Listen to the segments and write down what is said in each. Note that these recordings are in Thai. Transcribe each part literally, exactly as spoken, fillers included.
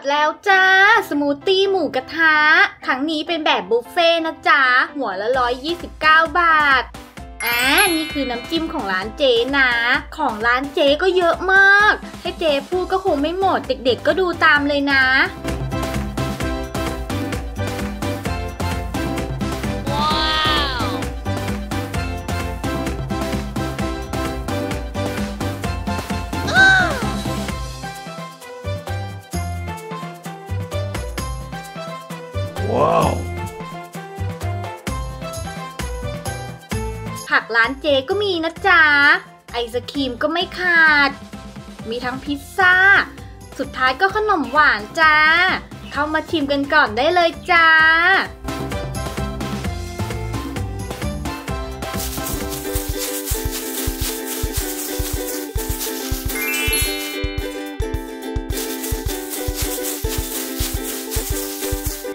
ดแล้วจ้าสมูทตี้หมูกระทะครั้งนี้เป็นแบบบุฟเฟ่นะจ๊ะหัวละหนึ่งร้อยยี่สิบเก้าบาทอ่านี่คือน้ำจิ้มของร้านเจนะของร้านเจก็เยอะมากให้เจพูดก็คงไม่หมดเด็กๆก็ดูตามเลยนะผักร้านเจก็มีนะจ๊ะไอศกรีมก็ไม่ขาดมีทั้งพิซซ่าสุดท้ายก็ขนมหวานจ้าเข้ามาชิมกันก่อนได้เลยจ้า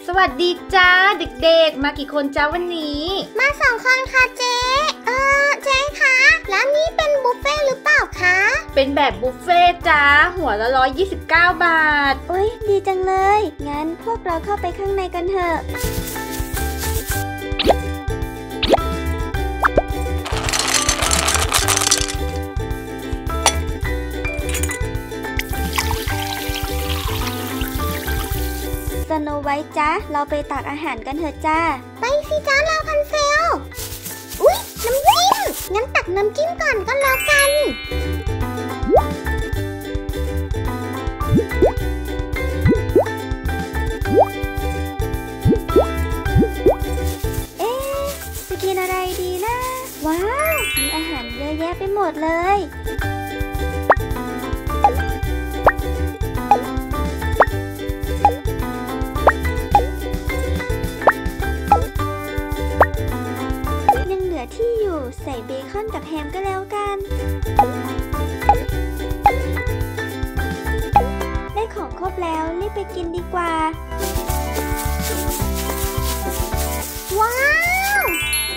สวัสดีจ้าเด็กๆมากี่คนจ้าวันนี้มาสองคนค่ะเจ๊เออเจ๊คะร้านนี้เป็นบุฟเฟ่หรือเปล่าคะเป็นแบบบุฟเฟ่จ้าหัวละหนึ่งร้อยยี่สิบเก้าบาทอุ๊ยดีจังเลยงั้นพวกเราเข้าไปข้างในกันเถอะสโนไวท์จ้าเราไปตักอาหารกันเถอะจ้าไปสิจ้าลาวพันเซลอุ๊ยน้ำจิ้มงั้นตักน้ำจิ้มก่อนก็แล้วกันเอ๊ะจะกินอะไรดีนะว้าวมีอาหารเยอะแยะไปหมดเลยที่อยู่ใส่เบคอนกับแฮมก็แล้วกันได้ของครบแล้วรีบไปกินดีกว่าว้าว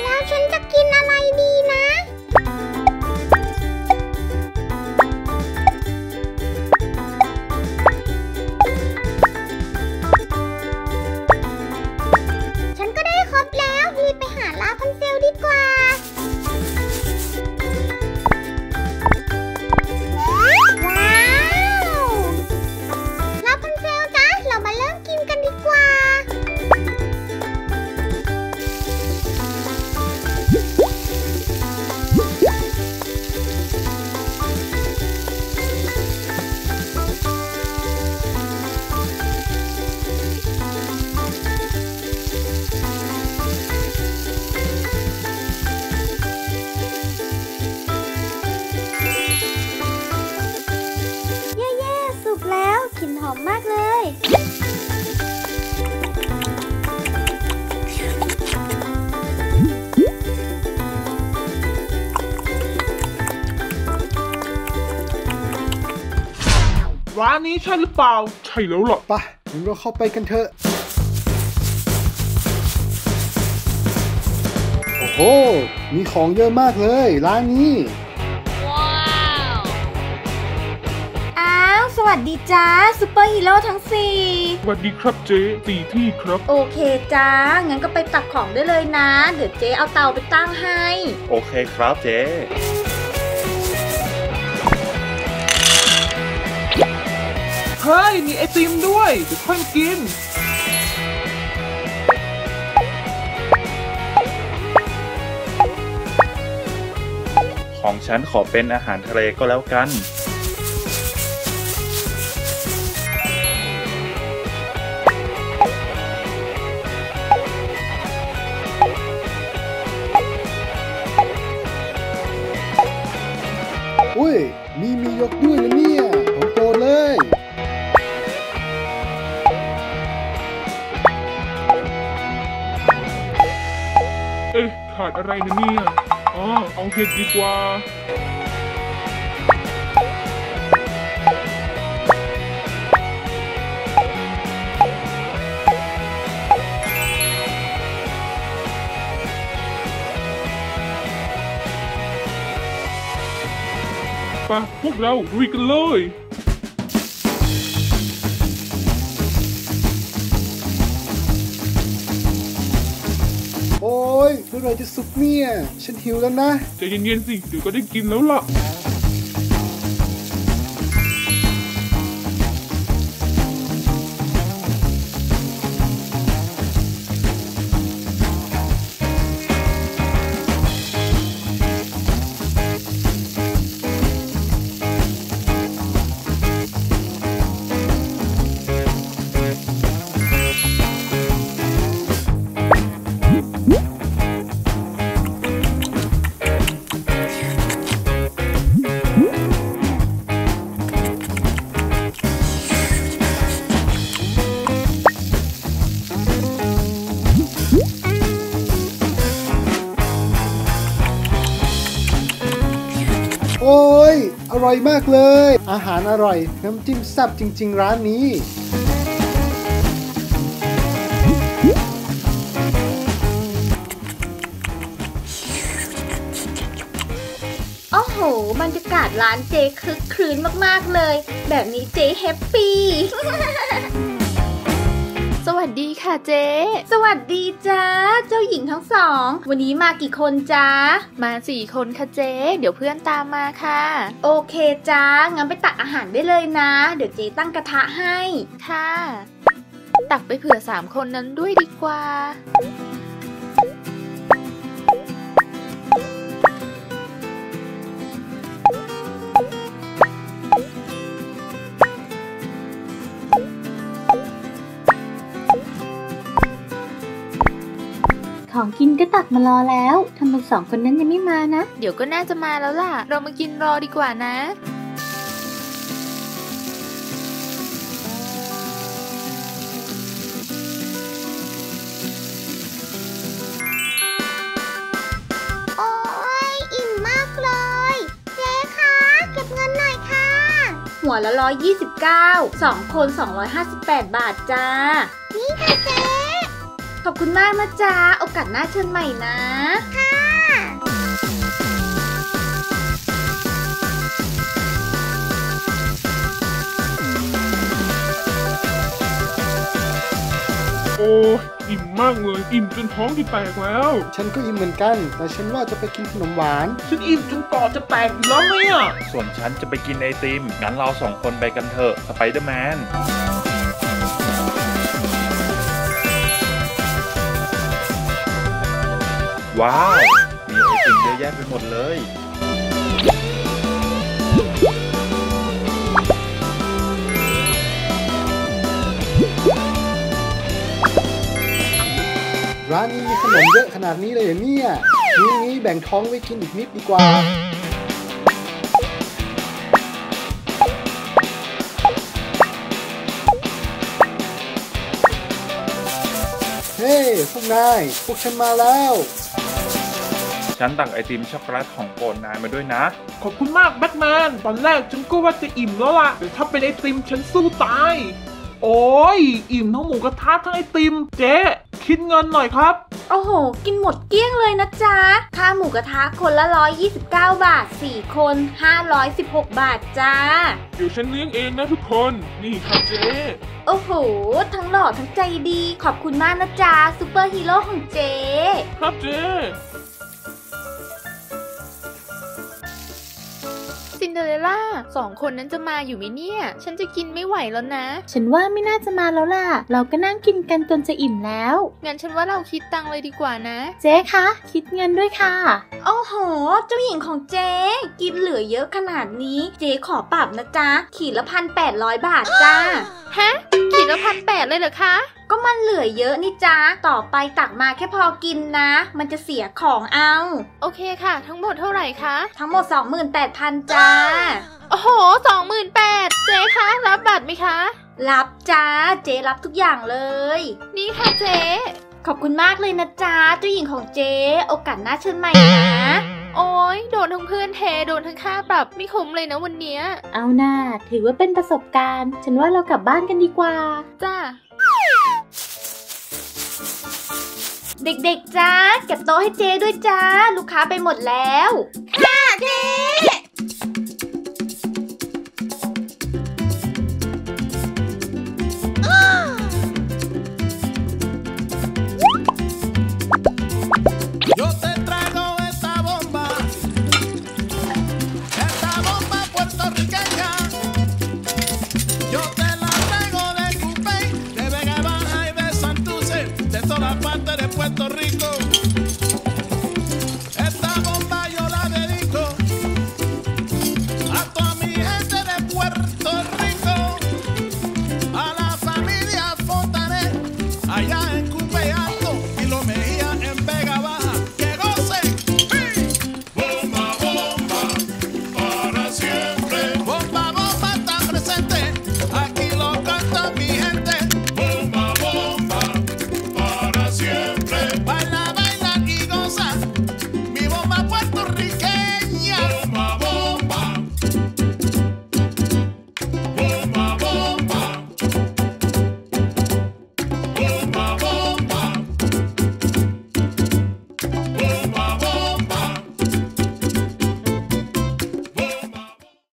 แล้วฉันจะกินอะไรดีนะฉันก็ได้ครบแล้วรีบไปหาลาพันเซลดีกว่ากลิ่นหอมมากเลยร้านนี้ใช่หรือเปล่าใช่แล้วหรอปะงั้นก็เข้าไปกันเถอะโอ้โหมีของเยอะมากเลยร้านนี้สวัสดีจ้าซูเปอร์ฮีโร่ทั้งสี่สวัสดีครับเจ๊ตีที่ครับโอเคจ้างั้นก็ไปตักของได้เลยนะเดี๋ยวเจ๊เอาเตาไปตั้งให้โอเคครับเจ๊เฮ้ยมีไอติมด้วยเดี๋ยวค่อยกินของฉันขอเป็นอาหารทะเลก็แล้วกันอุ้ยมีมียกด้วยนะเนี่ยผมโตเลยเอ๊ะขาดอะไรนะเนี่ยอ๋อเอาเห็ดดีกว่าพวกเราลุยกันเลย อร่อยที่สุดเนี่ยฉันหิวแล้วนะใจเย็นๆสิเดี๋ยวก็ได้กินแล้วล่ะโอ้ยอร่อยมากเลยอาหารอร่อยน้ำจิ้มแซ่บจริงๆร้านนี้โอ้โหบรรยากาศร้านเจคึกครื้นมากๆเลยแบบนี้เจแฮปปี้ สวัสดีค่ะเจ๊สวัสดีจ้าเจ้าหญิงทั้งสองวันนี้มากี่คนจ้ามาสี่คนค่ะเจ๊เดี๋ยวเพื่อนตามมาค่ะโอเคจ้างั้นไปตักอาหารได้เลยนะเดี๋ยวเจ๊ตั้งกระทะให้ค่ะตักไปเผื่อสามคนนั้นด้วยดีกว่าของกินก็ตักมารอแล้วทำไมสองคนนั้นยังไม่มานะเดี๋ยวก็น่าจะมาแล้วล่ะเรามากินรอดีกว่านะโอ้ยอิ่มมากเลยเจ๊คะเก็บเงินหน่อยค่ะหัวละร้อยยี่สิบเก้าสองคนสองร้อยห้าสิบแปดบาทจ้านี่ค่ะเจ๊ขอบคุณมากนะจ๊ะโอกาสหน้าเชิญใหม่นะค่ะโอ้อิ่มมากเลยอิ่มจนท้องจะแตกแล้วฉันก็อิ่มเหมือนกันแต่ฉันว่าจะไปกินขนมหวานฉันอิ่มจนปอดจะแตกอยู่แล้วไหมอ่ะส่วนฉันจะไปกินไอติมงั้นเราสองคนไปกันเถอะสไปเดอร์แมนว้าวมีไอติมเยอะแยะไปหมดเลยร้านนี้มีขนมเยอะขนาดนี้เลยเหรอเนี่ยนี้นี้แบ่งท้องไว้กินอีกนิดดีกว่าเฮ้พวกนายพวกฉันมาแล้วฉันตักไอติมช็อกโกแลตของโปรดนายมาด้วยนะขอบคุณมากแบทแมนตอนแรกฉันก็ว่าจะอิ่มแล้วล่ะแต่ถ้าเป็นไอติมฉันสู้ตายโอ้ยอิ่มทั้งหมูกระทะทั้งไอติมเจ๊คิดเงินหน่อยครับโอ้โหกินหมดเกลี้ยงเลยนะจ๊ะค่าหมูกระทะคนละหนึ่งร้อยยี่สิบเก้าบาทสี่คนห้าร้อยสิบหกบาทจ้าเดี๋ยวฉันเลี้ยงเองนะทุกคนนี่ครับเจ๊โอ้โหทั้งหล่อทั้งใจดีขอบคุณมากนะจ๊ะซูเปอร์ฮีโร่ของเจ๊ครับเจ๊ซินเดอเรลล่าสองคนนั้นจะมาอยู่ไหมเนี่ยฉันจะกินไม่ไหวแล้วนะฉันว่าไม่น่าจะมาแล้วล่ะเราก็นั่งกินกันจนจะอิ่มแล้วงั้นฉันว่าเราคิดตังค์เลยดีกว่านะเจ๊คะคิดเงินด้วยค่ะโอ้โหเจ้าหญิงของเจ๊กินเหลือเยอะขนาดนี้เจ๊ขอปรับนะจ๊ะขีดละพันแปดร้อยบาทจ้าฮะขีดละพันแปดเลยเหรอคะก็มันเหลือเยอะนี่จ้าต่อไปตักมาแค่พอกินนะมันจะเสียของเอาโอเคค่ะทั้งหมดเท่าไหร่คะทั้งหมด สองหมื่นแปดพัน จ้าโอ้โห สองหมื่นแปดพัน เจ๊คะรับบัตรไหมคะรับจ้าเจ๊รับทุกอย่างเลยนี่ค่ะเจ๊ขอบคุณมากเลยนะจ๊ะเจ้าหญิงของเจ๊โอกาสหน้าเชิญใหม่นะโอ้ยโดนทั้งเพื่อนเทโดนทั้งค่าปรับไม่คุ้มเลยนะวันเนี้ยเอาหน้าถือว่าเป็นประสบการณ์ฉันว่าเรากลับบ้านกันดีกว่าจ้าเด็กๆจ้าเก็บโต๊ะให้เจ๊ด้วยจ้าลูกค้าไปหมดแล้วค่ะเจ๊